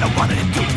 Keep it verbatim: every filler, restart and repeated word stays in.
I wanted to do